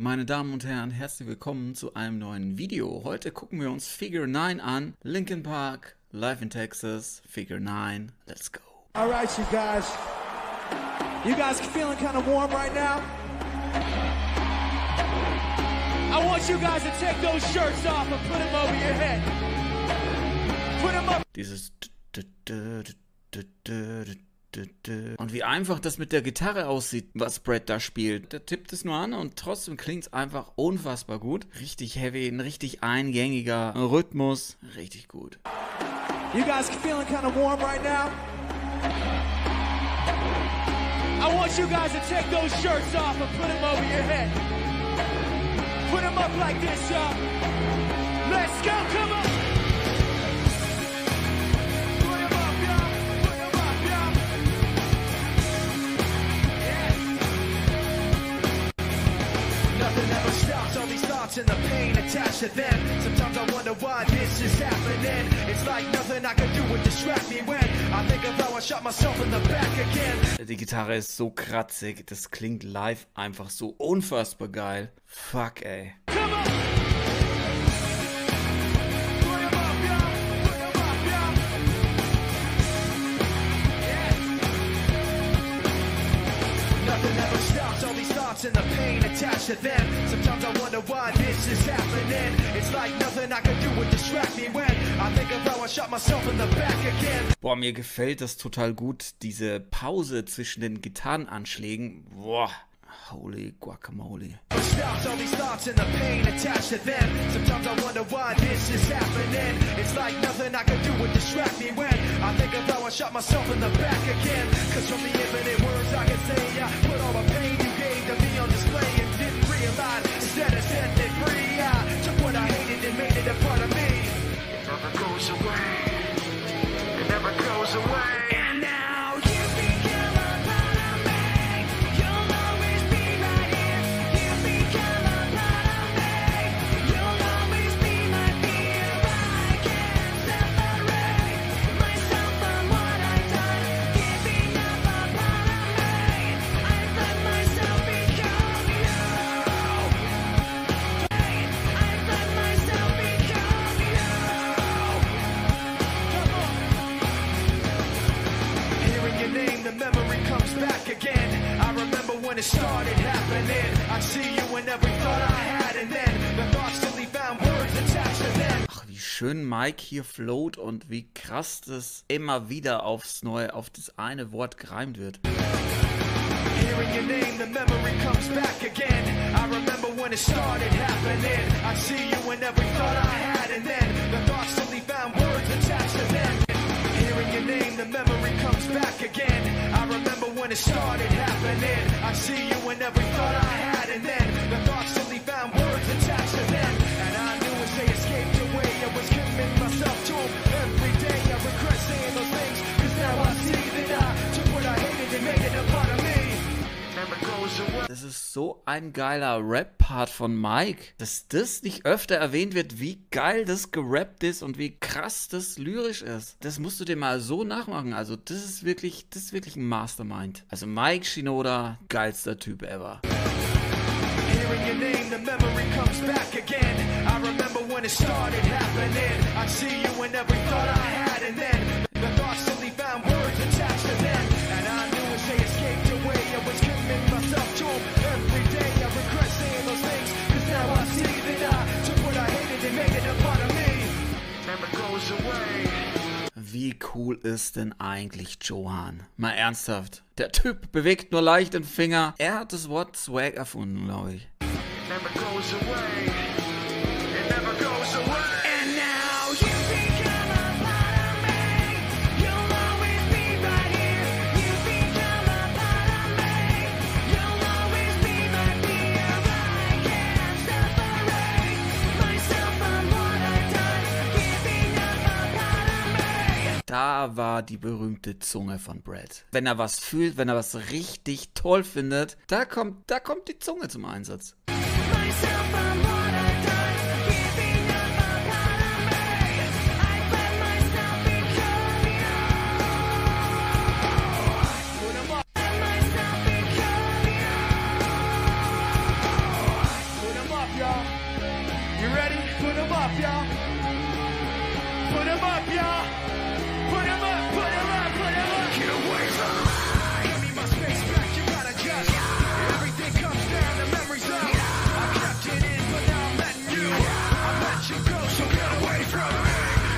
Meine Damen und Herren, herzlich willkommen zu einem neuen Video. Heute gucken wir uns Figure 9 an. Linkin Park, live in Texas, Figure 9, let's go. All right, you guys feeling kind of warm right now? I want you guys to take those shirts off and put them over your head. Put them up. Dieses und wie einfach das mit der Gitarre aussieht, was Brad da spielt. Der tippt es nur an und trotzdem klingt es einfach unfassbar gut. Richtig heavy, ein richtig eingängiger Rhythmus. Richtig gut. You guys feeling kind of warm right now? I want you guys to take those shirts off and put them over your head. Put them up like this, y'all. Let's go, come on. And the pain attached to them. Sometimes I wonder why this is happening. It's like nothing I can do would distract me when I think of how I shot myself in the back again. Die Gitarre ist so kratzig, das klingt live einfach so unfassbar geil. Fuck, ey. And the pain attached to them. Sometimes I wonder why this is happening. It's like nothing I can do would distract me when I think of how I shot myself in the back again. Boah, mir gefällt das total gut, diese Pause zwischen den Gitarrenanschlägen. Boah. Holy guacamole. It started happening. I see you in every thought I had, and then the thoughts still found words attached to them. Ach, wie schön Mike hier float und wie krass das immer wieder aufs Neue auf das eine Wort gereimt wird. Hearing your name, the memory comes back again. I remember when it started happening. I see you in every thought I had, and then the thoughts still found words attached to them. Hearing your name, the memory comes back again. I remember when it started happening. I see you in every thought I had, and then the thoughts only found words attached to them. And I knew as they escaped away, I was committing myself to them. Every day I regret saying those things, cause now I see that I took what I hated and made it a part of me. It never goes away. Das ist so ein geiler Rap-Part von Mike. Dass das nicht öfter erwähnt wird, wie geil das gerappt ist und wie krass das lyrisch ist. Das musst du dir mal so nachmachen. Also das ist wirklich ein Mastermind. Also Mike Shinoda, geilster Typ ever. Hearing your name, the memory comes back again. I remember when it started happening. I see you in every thought I had, and then the thoughts only found words attached to them. And I knew as they escaped away, I was committing myself to them. Every day I regret saying those things, cause now I see that I took what I hated and made it a part of me. It never goes away. Wie cool ist denn eigentlich Johan? Mal ernsthaft. Der Typ bewegt nur leicht den Finger. Er hat das Wort Swag erfunden, glaube ich. It never goes away. It never goes away. Da war die berühmte Zunge von Brad. Wenn er was fühlt, wenn er was richtig toll findet, da kommt die Zunge zum Einsatz. up, y'all. Put him up, y'all. Put him up, put him up, put him up. Get away from me. Give me my space back, you gotta adjust. Yeah. Everything comes down to memories of. Yeah. I kept it in, but now I'm letting you. Yeah. I let you go, so get away from me.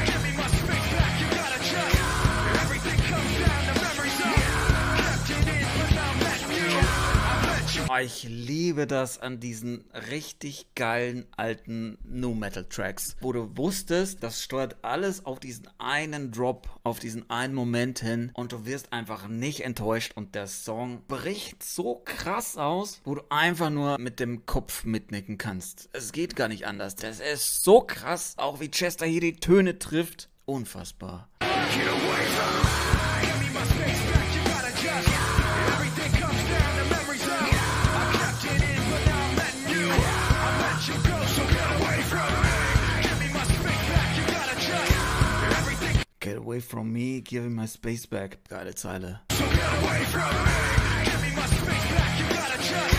Give me my space back, you gotta adjust. Yeah. Everything comes down to memories of. Yeah. I kept it in, but now I'm letting you. Yeah. I let you go. Ich liebe das an diesen richtig geilen alten Nu-Metal-Tracks, wo du wusstest, das steuert alles auf diesen einen Drop, auf diesen einen Moment hin und du wirst einfach nicht enttäuscht und der Song bricht so krass aus, wo du einfach nur mit dem Kopf mitnicken kannst. Es geht gar nicht anders. Das ist so krass, auch wie Chester hier die Töne trifft. Unfassbar. Get away from me, give me my space back. Geile Zeile. So get away from me, give me my space back. You gotta adjust.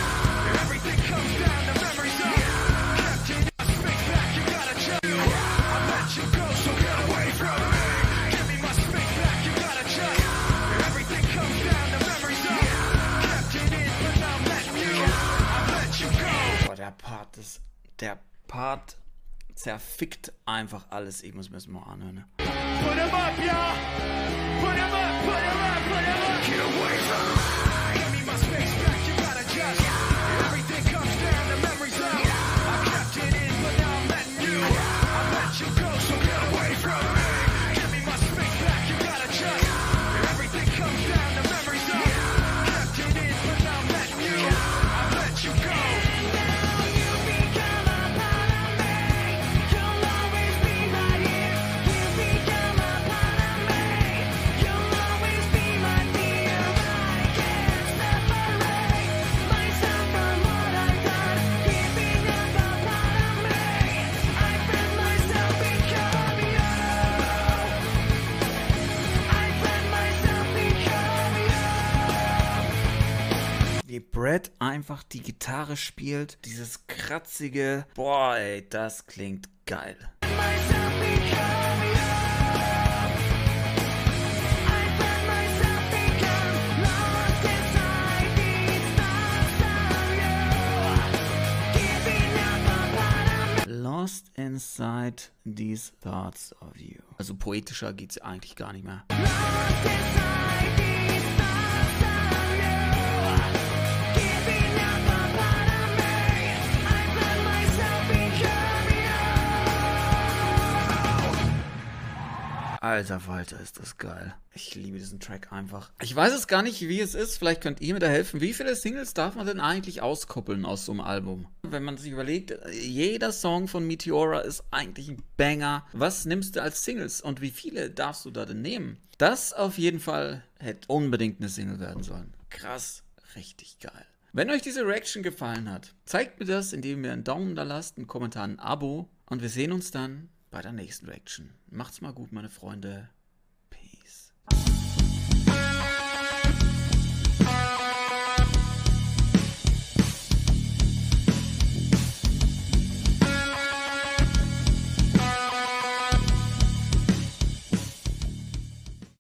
Everything comes down to memories of. Kept in my space back. You gotta adjust. I let you go. So get away from me, give me my space back. You gotta adjust. Everything comes down to memories of. Kept in, but now I'm letting you. I let you go. Boah, der Part zerfickt einfach alles. Ich muss mir das mal anhören. Put him up, y'all. Put him up, put him up, put him up. Get away from me. Give me my space back, you gotta adjust. Yeah. Everything comes down to memories of. Yeah. I kept it in, but now I'm letting you. Yeah. I let you go, so get away from me. Give me my space back, you gotta adjust. Yeah. Everything comes down to memories of. Yeah. Kept it in, but now I'm letting you. Yeah. I let you go. Brad einfach die Gitarre spielt, dieses kratzige, boah ey, das klingt geil. Lost inside these thoughts of you. Also poetischer geht's eigentlich gar nicht mehr. Lost inside these thoughts of you. Alter Falter, ist das geil. Ich liebe diesen Track einfach. Ich weiß es gar nicht, wie es ist. Vielleicht könnt ihr mir da helfen. Wie viele Singles darf man denn eigentlich auskoppeln aus so einem Album? Wenn man sich überlegt, jeder Song von Meteora ist eigentlich ein Banger. Was nimmst du als Singles und wie viele darfst du da denn nehmen? Das auf jeden Fall hätte unbedingt eine Single werden sollen. Krass, richtig geil. Wenn euch diese Reaction gefallen hat, zeigt mir das, indem ihr einen Daumen da lasst, einen Kommentar, ein Abo und wir sehen uns dann bei der nächsten Reaction. Macht's mal gut, meine Freunde.